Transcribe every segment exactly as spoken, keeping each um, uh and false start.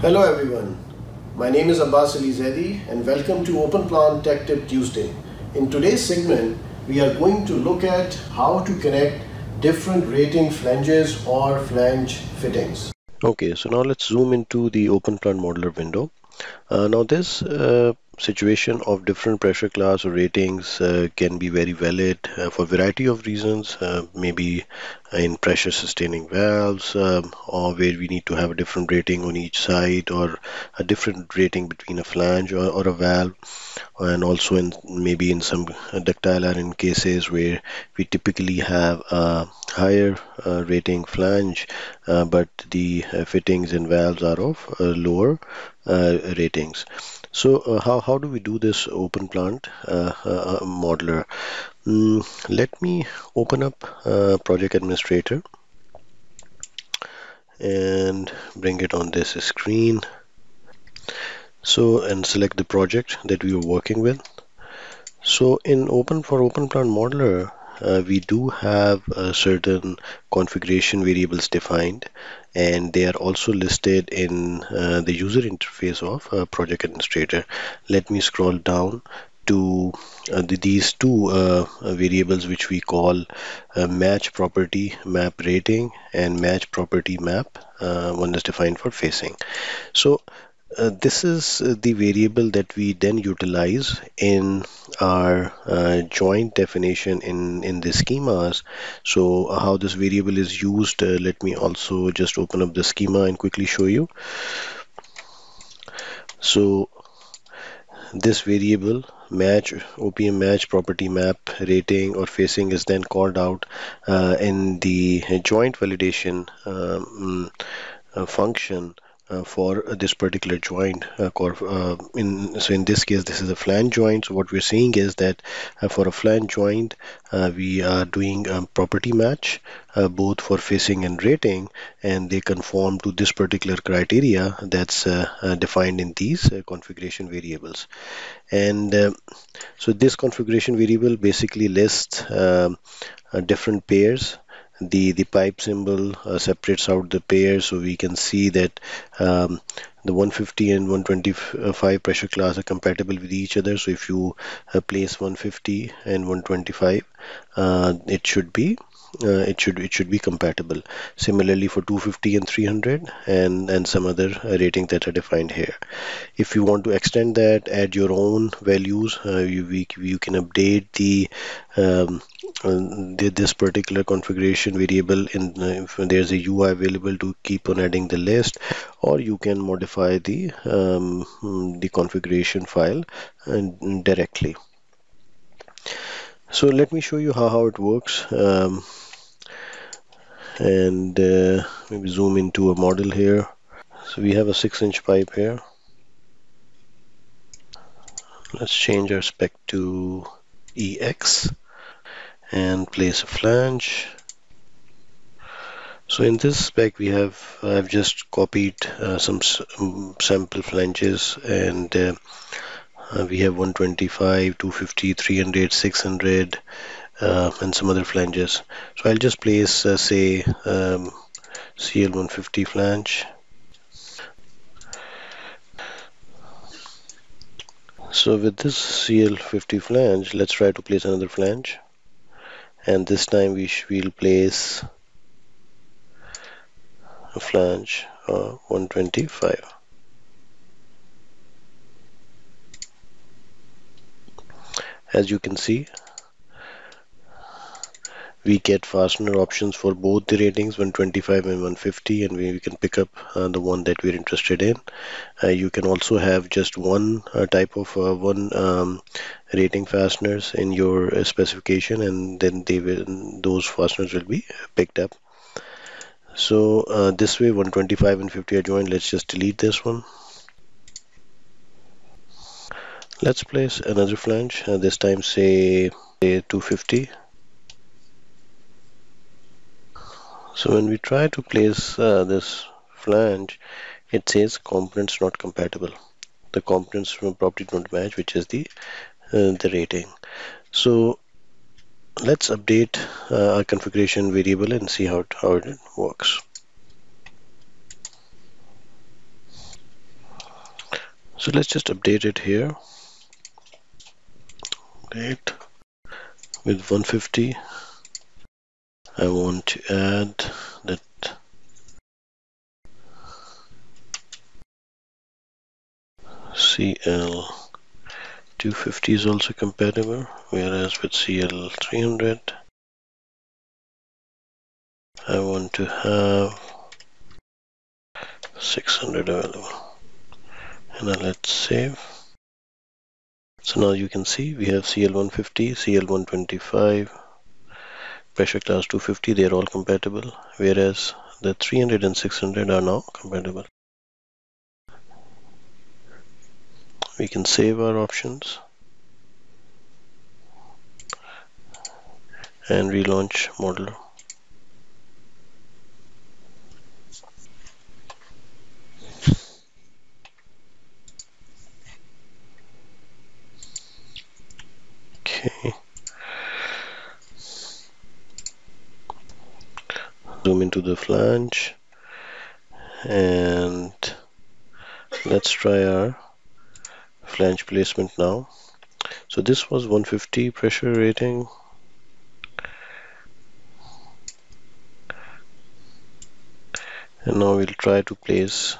Hello everyone, my name is Abbas Ali Zaidi and welcome to OpenPlant Tech Tip Tuesday. In today's segment, we are going to look at how to connect different rating flanges or flange fittings. Okay, so now let's zoom into the OpenPlant Modeler window. Uh, now this uh, situation of different pressure class or ratings uh, can be very valid uh, for a variety of reasons, uh, maybe in pressure sustaining valves um, or where we need to have a different rating on each side or a different rating between a flange or, or a valve, and also in maybe in some ductile iron cases where we typically have a higher uh, rating flange uh, but the uh, fittings and valves are of uh, lower uh, ratings. So uh, how, how do we do this OpenPlant uh, uh, modeler? Mm, let me open up uh, Project Administrator and bring it on this screen. So and select the project that we were working with. So in open for OpenPlant Modeler, Uh, we do have uh, certain configuration variables defined, and they are also listed in uh, the user interface of uh, Project Administrator. Let me scroll down to uh, the, these two uh, variables which we call uh, match property map rating and match property map. Uh, one is defined for facing. So Uh, this is uh, the variable that we then utilize in our uh, joint definition in, in the schemas. So uh, how this variable is used, uh, let me also just open up the schema and quickly show you. So this variable match O P M match property map rating or facing is then called out uh, in the joint validation um, uh, function Uh, for this particular joint uh, uh, in so in this case this is a flange joint. So what we're seeing is that uh, for a flange joint uh, we are doing a property match uh, both for facing and rating, and they conform to this particular criteria that's uh, uh, defined in these uh, configuration variables. And uh, so this configuration variable basically lists uh, uh, different pairs. The, the pipe symbol uh, separates out the pairs, so we can see that um, the one fifty and one twenty-five pressure class are compatible with each other. So if you uh, place one fifty and one twenty-five, uh, it should be uh, it should it should be compatible. Similarly for two fifty and three hundred and and some other ratings that are defined here. If you want to extend that, add your own values. Uh, you we, you can update the um, did this particular configuration variable in uh, if there's a U I available to keep on adding the list, or you can modify the um, the configuration file and directly. So let me show you how, how it works, um, and uh, maybe zoom into a model here. So we have a six inch pipe here. Let's change our spec to E X and place a flange. So in this spec we have I've just copied uh, some sample flanges, and uh, uh, we have one twenty-five, two fifty, three hundred, six hundred uh, and some other flanges. So I'll just place uh, say um, C L one fifty flange. So with this C L fifty flange, let's try to place another flange. And this time we will place a flange uh, one twenty-five. As you can see, we get fastener options for both the ratings one twenty-five and one fifty, and we, we can pick up uh, the one that we're interested in. Uh, you can also have just one uh, type of uh, one um, rating fasteners in your uh, specification, and then they will those fasteners will be picked up. So uh, this way one twenty-five and fifty are joined. Let's just delete this one. Let's place another flange, uh, this time say, say two fifty. So when we try to place uh, this flange, it says components not compatible. The components property don't match, which is the uh, the rating. So let's update uh, our configuration variable and see how it, how it works. So let's just update it here. Update with one fifty. I want to add that C L two fifty is also compatible, whereas with C L three hundred I want to have six hundred available, and then let's save. So now you can see we have C L one fifty, C L one twenty-five, pressure class two fifty, they are all compatible, whereas the three hundred and six hundred are now compatible. We can save our options and relaunch Modeler. Okay. Zoom into the flange and let's try our flange placement now. So this was one fifty pressure rating. And now we'll try to place .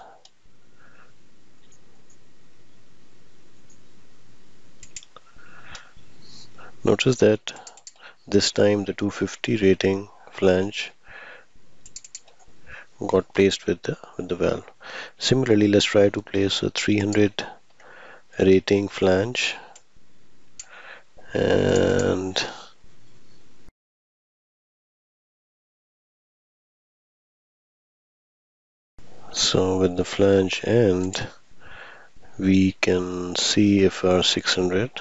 Notice that this time the two fifty rating flange got placed with the with the valve. Similarly, let's try to place a three hundred rating flange, and so with the flange end we can see if our six hundred .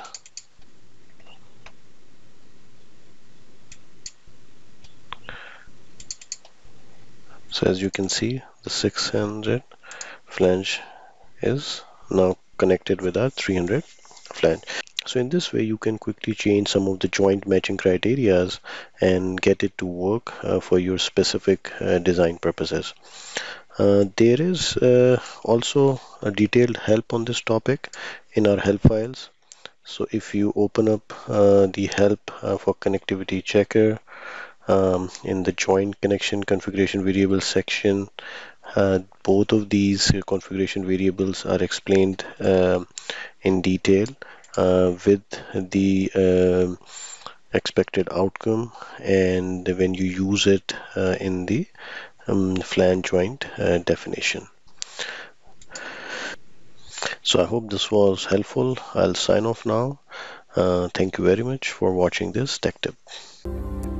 So as you can see, the six hundred flange is now connected with our three hundred flange. So in this way you can quickly change some of the joint matching criterias and get it to work uh, for your specific uh, design purposes. Uh, there is uh, also a detailed help on this topic in our help files. So if you open up uh, the help uh, for connectivity checker um, in the joint connection configuration variable section, Uh, both of these uh, configuration variables are explained uh, in detail uh, with the uh, expected outcome, and when you use it uh, in the um, flange joint uh, definition. So I hope this was helpful. I'll sign off now. Uh, thank you very much for watching this tech tip.